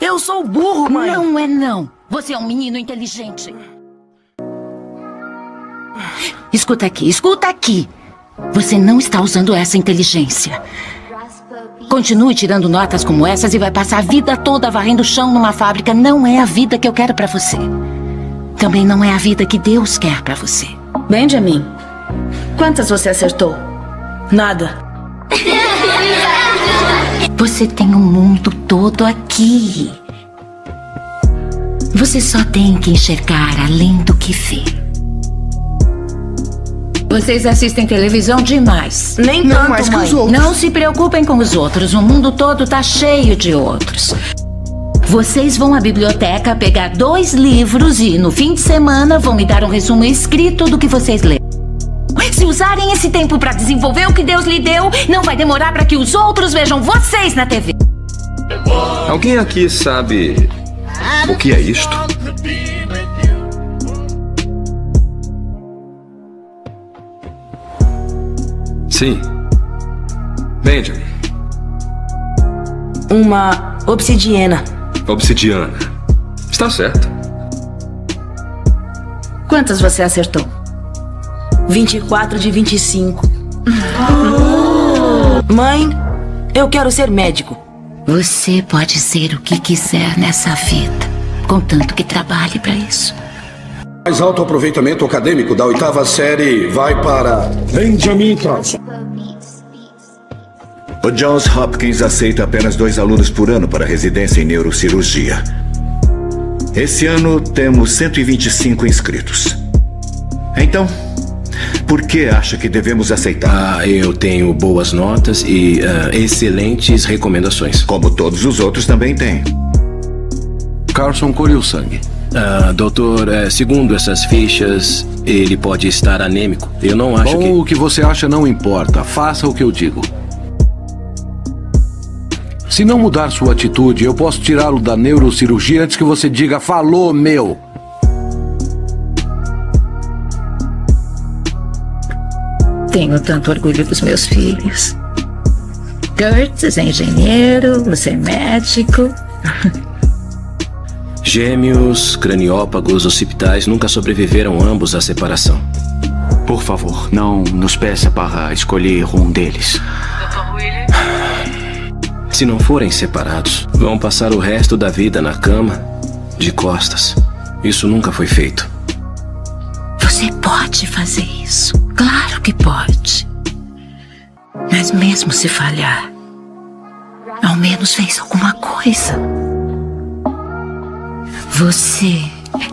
Eu sou burro, mãe! Não é não! Você é um menino inteligente. Escuta aqui, escuta aqui! Você não está usando essa inteligência. Continue tirando notas como essas e vai passar a vida toda varrendo o chão numa fábrica. Não é a vida que eu quero pra você. Também não é a vida que Deus quer pra você. Benjamin, quantas você acertou? Nada. Você tem um mundo todo aqui. Você só tem que enxergar além do que vê. Vocês assistem televisão demais. Nem tanto mais que os outros. Não se preocupem com os outros. O mundo todo tá cheio de outros. Vocês vão à biblioteca pegar 2 livros e no fim de semana vão me dar um resumo escrito do que vocês leram. Se usarem esse tempo pra desenvolver o que Deus lhe deu, não vai demorar pra que os outros vejam vocês na TV. Alguém aqui sabe o que é isto? Sim. Benjamin. Uma obsidiana. Obsidiana. Está certo. Quantas você acertou? 24 de 25. Oh. Mãe, eu quero ser médico. Você pode ser o que quiser nessa vida, contanto que trabalhe para isso. Mais alto aproveitamento acadêmico da 8ª série vai para Benjamin Carlson. O Johns Hopkins aceita apenas 2 alunos por ano para residência em neurocirurgia. Esse ano temos 125 inscritos. Então, por que acha que devemos aceitar? Eu tenho boas notas e excelentes recomendações. Como todos os outros também têm. Carlson colheu sangue. Doutor, segundo essas fichas, ele pode estar anêmico. Eu não acho que... Bom, o que você acha não importa. Faça o que eu digo. Se não mudar sua atitude, eu posso tirá-lo da neurocirurgia antes que você diga, falou, meu! Tenho tanto orgulho dos meus filhos. Kurtz é engenheiro, você é médico. Gêmeos, craniópagos, occipitais nunca sobreviveram ambos à separação. Por favor, não nos peça para escolher um deles. Dr. William. Se não forem separados, vão passar o resto da vida na cama, de costas. Isso nunca foi feito. Você pode fazer isso. Claro que pode. Mas mesmo se falhar, ao menos fez alguma coisa. Você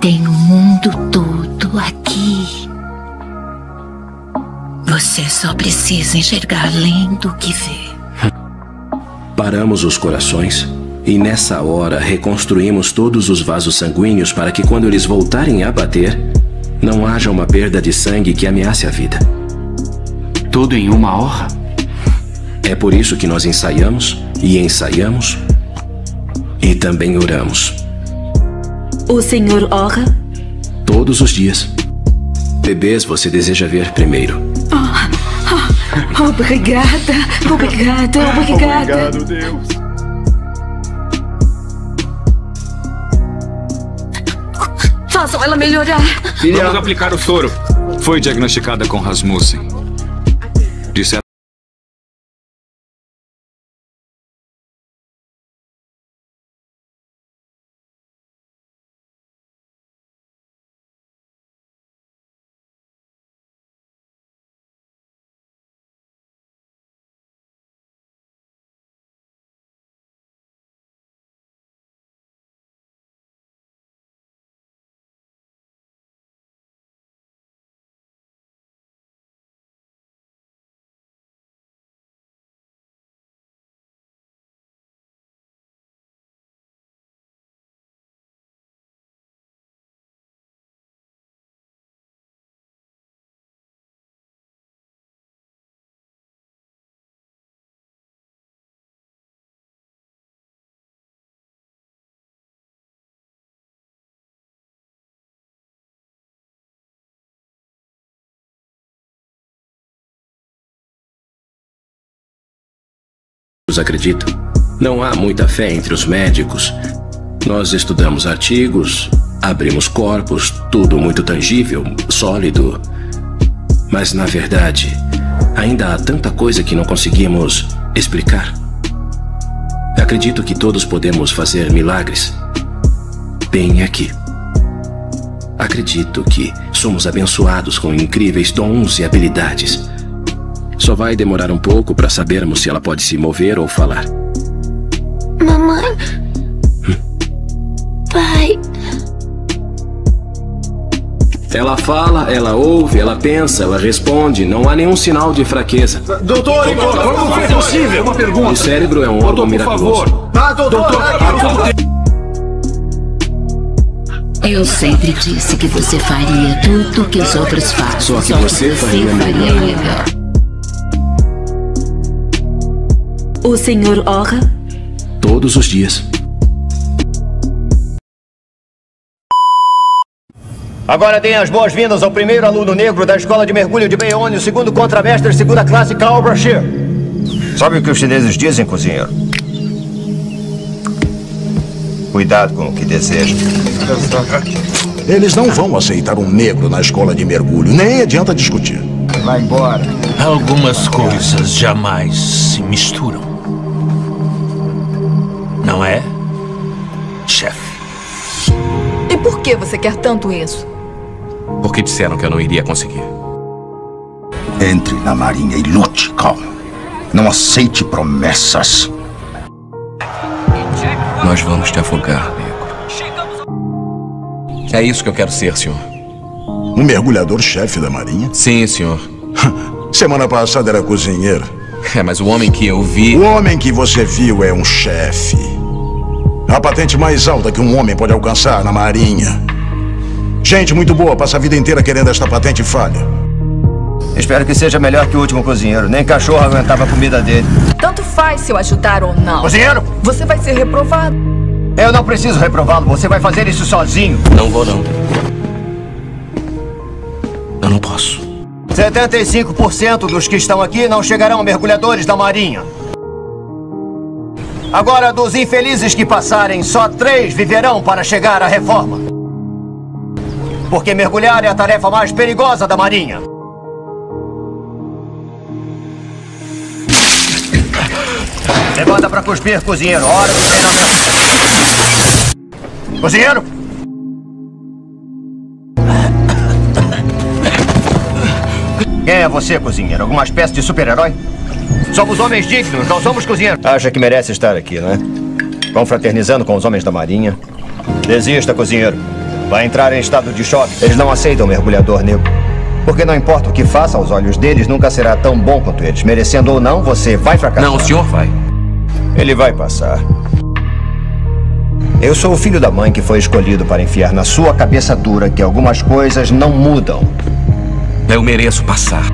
tem o mundo todo aqui. Você só precisa enxergar além do que vê. Paramos os corações e nessa hora reconstruímos todos os vasos sanguíneos para que quando eles voltarem a bater, não haja uma perda de sangue que ameace a vida. Tudo em uma hora? É por isso que nós ensaiamos, e ensaiamos, e também oramos. O senhor ora? Todos os dias. Bebês você deseja ver primeiro. Obrigada, obrigada, obrigada. Obrigado, Deus. Façam ela melhorar. Vamos aplicar o soro. Foi diagnosticada com Rasmussen. Disseram. médicos acreditam. Não há muita fé entre os médicos. Nós estudamos artigos, abrimos corpos, tudo muito tangível, sólido. Mas, na verdade, ainda há tanta coisa que não conseguimos explicar. Acredito que todos podemos fazer milagres. Bem aqui. Acredito que somos abençoados com incríveis dons e habilidades. Só vai demorar um pouco para sabermos se ela pode se mover ou falar. Mamãe? Pai? Ela fala, ela ouve, ela pensa, ela responde. Não há nenhum sinal de fraqueza. Doutor, como foi possível? Uma pergunta. O cérebro é um órgão miraculoso. Por favor. Ah, doutor. Eu sempre disse que você faria tudo o que os outros fazem. Só que você faria melhor. O senhor ora? Todos os dias. Agora deem as boas-vindas ao primeiro aluno negro da Escola de Mergulho de Bayonne, o segundo contramestre, segunda classe, Carl Brashear. Sabe o que os chineses dizem, cozinheiro? Cuidado com o que deseja. Eles não vão aceitar um negro na escola de mergulho. Nem adianta discutir. Vai embora. Algumas coisas jamais se misturam. Não é, chefe? E por que você quer tanto isso? Porque disseram que eu não iria conseguir. Entre na marinha e lute, Carl. Não aceite promessas. Nós vamos te afogar, amigo. É isso que eu quero ser, senhor. Um mergulhador-chefe da marinha? Sim, senhor. Semana passada era cozinheiro. É, mas o homem que eu vi... O homem que você viu é um chefe. A patente mais alta que um homem pode alcançar na marinha. Gente muito boa passa a vida inteira querendo esta patente e falha. Espero que seja melhor que o último cozinheiro. Nem cachorro aguentava a comida dele. Tanto faz se eu ajudar ou não. Cozinheiro! Você vai ser reprovado. Eu não preciso reprová-lo. Você vai fazer isso sozinho. Não vou, não. Eu não posso. 75% dos que estão aqui não chegarão a mergulhadores da marinha. Agora, dos infelizes que passarem, só 3 viverão para chegar à reforma. Porque mergulhar é a tarefa mais perigosa da marinha. Levanta pra cuspir, cozinheiro. Hora do treinamento. Cozinheiro! Quem é você, cozinheiro? Alguma espécie de super-herói? Somos homens dignos, não somos cozinheiros. Acha que merece estar aqui, né? Confraternizando com os homens da marinha. Desista, cozinheiro. Vai entrar em estado de choque. Eles não aceitam mergulhador negro. Porque não importa o que faça aos olhos deles, nunca será tão bom quanto eles. Merecendo ou não, você vai fracassar. Não, o senhor vai. Ele vai passar. Eu sou o filho da mãe que foi escolhido para enfiar na sua cabeça dura que algumas coisas não mudam. Eu mereço passar.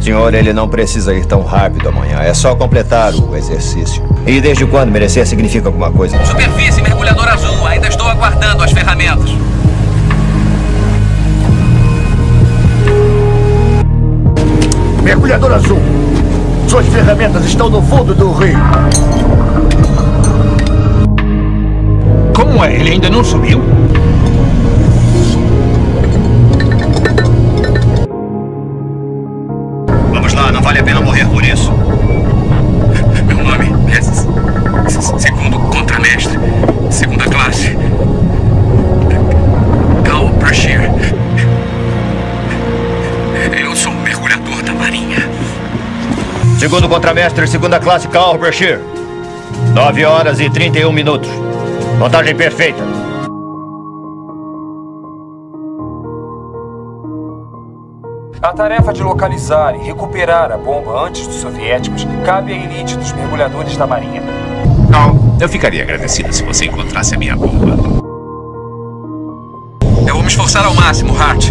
Senhor, ele não precisa ir tão rápido amanhã. É só completar o exercício. E desde quando merecer significa alguma coisa? Superfície, mergulhador azul. Ainda estou aguardando as ferramentas. Mergulhador azul. Suas ferramentas estão no fundo do rio. Como é? Ele ainda não subiu? Vamos lá, não vale a pena morrer por isso. Meu nome é segundo contramestre, segunda classe. Carl Brashear. Eu sou um mergulhador da marinha. Segundo contramestre, segunda classe, Carl Brashear. 9h31. Montagem perfeita. A tarefa de localizar e recuperar a bomba antes dos soviéticos cabe à elite dos mergulhadores da marinha. Não, eu ficaria agradecido se você encontrasse a minha bomba. Eu vou me esforçar ao máximo, Hart.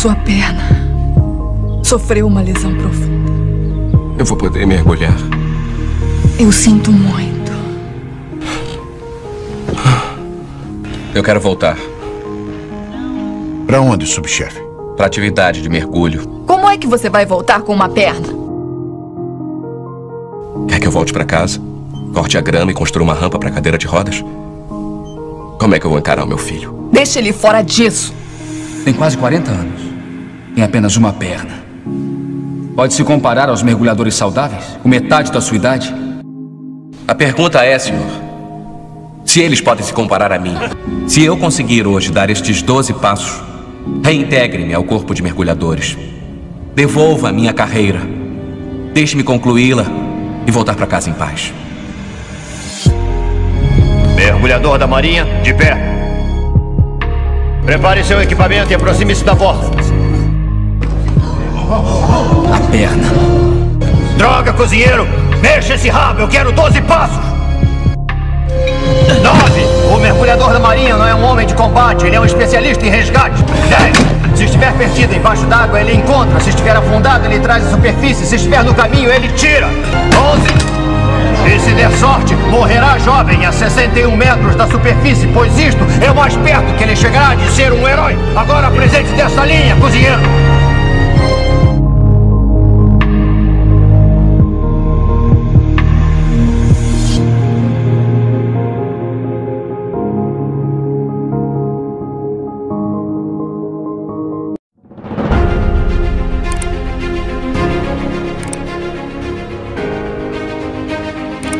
Sua perna sofreu uma lesão profunda. Eu vou poder mergulhar. Eu sinto muito. Eu quero voltar. Para onde, subchefe? Para atividade de mergulho. Como é que você vai voltar com uma perna? Quer que eu volte para casa? Corte a grama e construa uma rampa para cadeira de rodas? Como é que eu vou encarar o meu filho? Deixa ele fora disso. Tem quase 40 anos. Tem apenas uma perna. Pode se comparar aos mergulhadores saudáveis? Com metade da sua idade? A pergunta é, senhor, se eles podem se comparar a mim. Se eu conseguir hoje dar estes 12 passos, reintegre-me ao corpo de mergulhadores. Devolva a minha carreira. Deixe-me concluí-la e voltar para casa em paz. Mergulhador da Marinha, de pé. Prepare seu equipamento e aproxime-se da porta. A perna. Droga, cozinheiro! Mexa esse rabo, eu quero 12 passos! 9! O mergulhador da Marinha não é um homem de combate, ele é um especialista em resgate. 10! Se estiver perdido embaixo d'água, ele encontra. Se estiver afundado, ele traz a superfície. Se estiver no caminho, ele tira. 11! E se der sorte, morrerá jovem a 61 metros da superfície, pois isto é o mais perto que ele chegará de ser um herói. Agora presente dessa linha, cozinheiro!